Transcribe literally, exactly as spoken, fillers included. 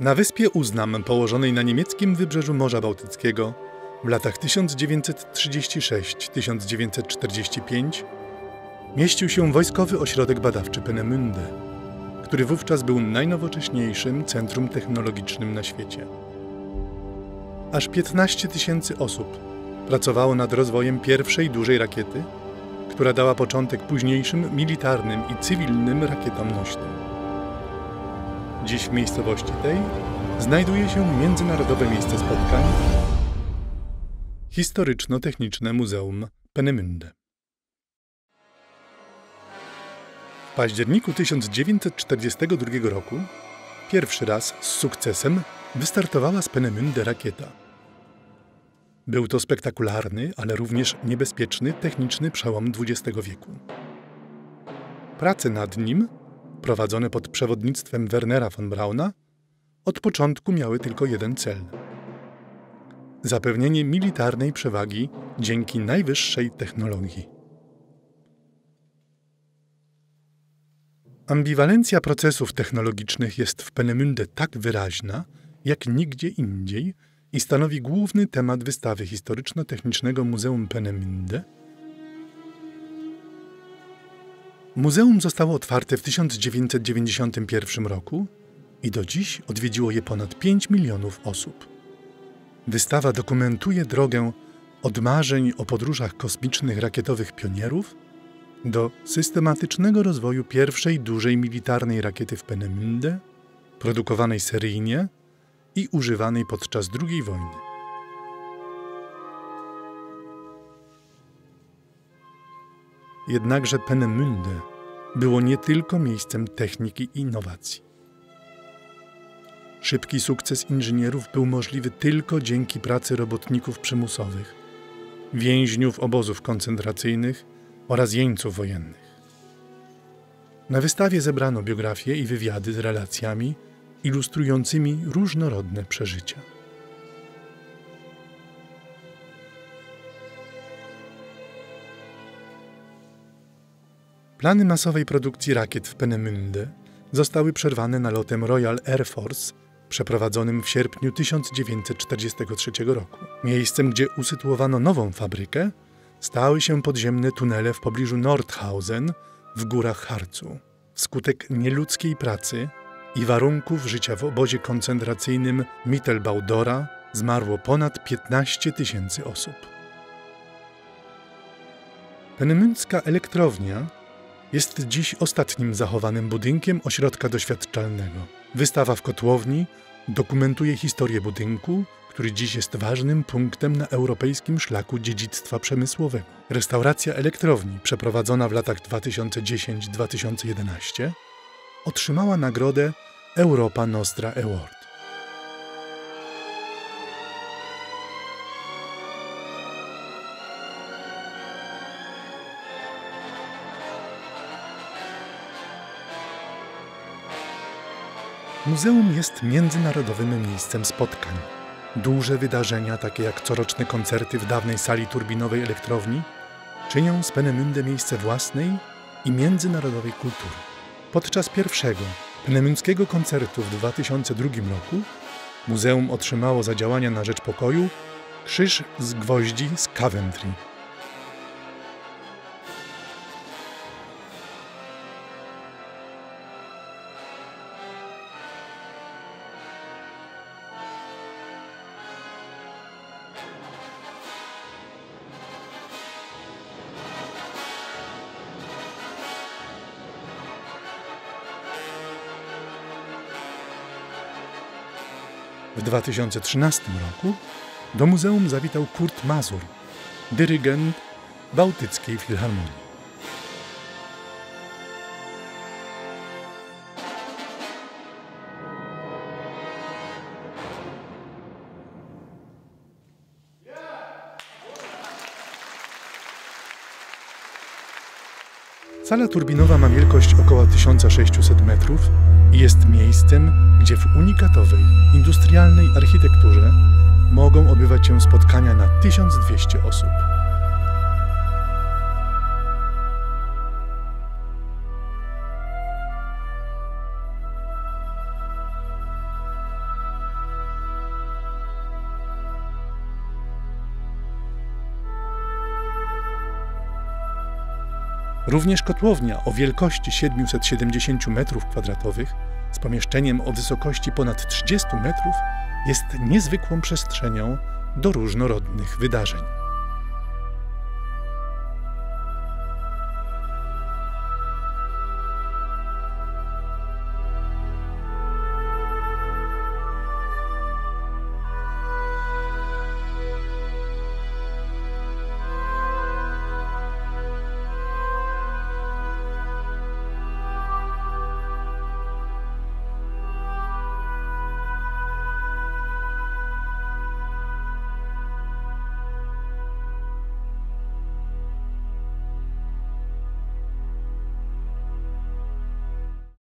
Na wyspie Uznam, położonej na niemieckim wybrzeżu Morza Bałtyckiego, w latach tysiąc dziewięćset trzydziestym szóstym do tysiąc dziewięćset czterdziestego piątego mieścił się Wojskowy Ośrodek Badawczy Peenemünde, który wówczas był najnowocześniejszym centrum technologicznym na świecie. Aż piętnaście tysięcy osób pracowało nad rozwojem pierwszej dużej rakiety, która dała początek późniejszym militarnym i cywilnym rakietom nośnym. Dziś w miejscowości tej znajduje się międzynarodowe miejsce spotkań Historyczno-Techniczne Muzeum Peenemünde. W październiku tysiąc dziewięćset czterdziestego drugiego roku pierwszy raz z sukcesem wystartowała z Peenemünde rakieta. Był to spektakularny, ale również niebezpieczny techniczny przełom dwudziestego wieku. Prace nad nim, prowadzone pod przewodnictwem Wernhera von Brauna, od początku miały tylko jeden cel – zapewnienie militarnej przewagi dzięki najwyższej technologii. Ambiwalencja procesów technologicznych jest w Peenemünde tak wyraźna, jak nigdzie indziej i stanowi główny temat wystawy Historyczno-Technicznego Muzeum Peenemünde. Muzeum zostało otwarte w tysiąc dziewięćset dziewięćdziesiątym pierwszym roku i do dziś odwiedziło je ponad pięć milionów osób. Wystawa dokumentuje drogę od marzeń o podróżach kosmicznych rakietowych pionierów do systematycznego rozwoju pierwszej dużej militarnej rakiety w Peenemünde, produkowanej seryjnie i używanej podczas drugiej wojny. Jednakże Peenemünde było nie tylko miejscem techniki i innowacji. Szybki sukces inżynierów był możliwy tylko dzięki pracy robotników przymusowych, więźniów obozów koncentracyjnych oraz jeńców wojennych. Na wystawie zebrano biografie i wywiady z relacjami ilustrującymi różnorodne przeżycia. Plany masowej produkcji rakiet w Peenemünde zostały przerwane nalotem Royal Air Force przeprowadzonym w sierpniu tysiąc dziewięćset czterdziestego trzeciego roku. Miejscem, gdzie usytuowano nową fabrykę, stały się podziemne tunele w pobliżu Nordhausen w górach Harcu. Wskutek nieludzkiej pracy i warunków życia w obozie koncentracyjnym Mittelbau-Dora zmarło ponad piętnaście tysięcy osób. Peenemündzka elektrownia jest dziś ostatnim zachowanym budynkiem ośrodka doświadczalnego. Wystawa w kotłowni dokumentuje historię budynku, który dziś jest ważnym punktem na europejskim szlaku dziedzictwa przemysłowego. Restauracja elektrowni, przeprowadzona w latach dwa tysiące dziesiątym do dwa tysiące jedenastego, otrzymała nagrodę Europa Nostra Award. Muzeum jest międzynarodowym miejscem spotkań. Duże wydarzenia, takie jak coroczne koncerty w dawnej sali turbinowej elektrowni, czynią z Peenemünde miejsce własnej i międzynarodowej kultury. Podczas pierwszego peenemündzkiego koncertu w dwa tysiące drugim roku muzeum otrzymało za działania na rzecz pokoju Krzyż z Gwoździ z Coventry. W dwa tysiące trzynastym roku do muzeum zawitał Kurt Masur, dyrygent Bałtyckiej Filharmonii. Sala turbinowa ma wielkość około tysiąca sześciuset metrów i jest miejscem, gdzie w unikatowej, industrialnej architekturze mogą odbywać się spotkania na tysiąc dwieście osób. Również kotłownia o wielkości siedmiuset siedemdziesięciu metrów kwadratowych z pomieszczeniem o wysokości ponad trzydziestu metrów jest niezwykłą przestrzenią do różnorodnych wydarzeń.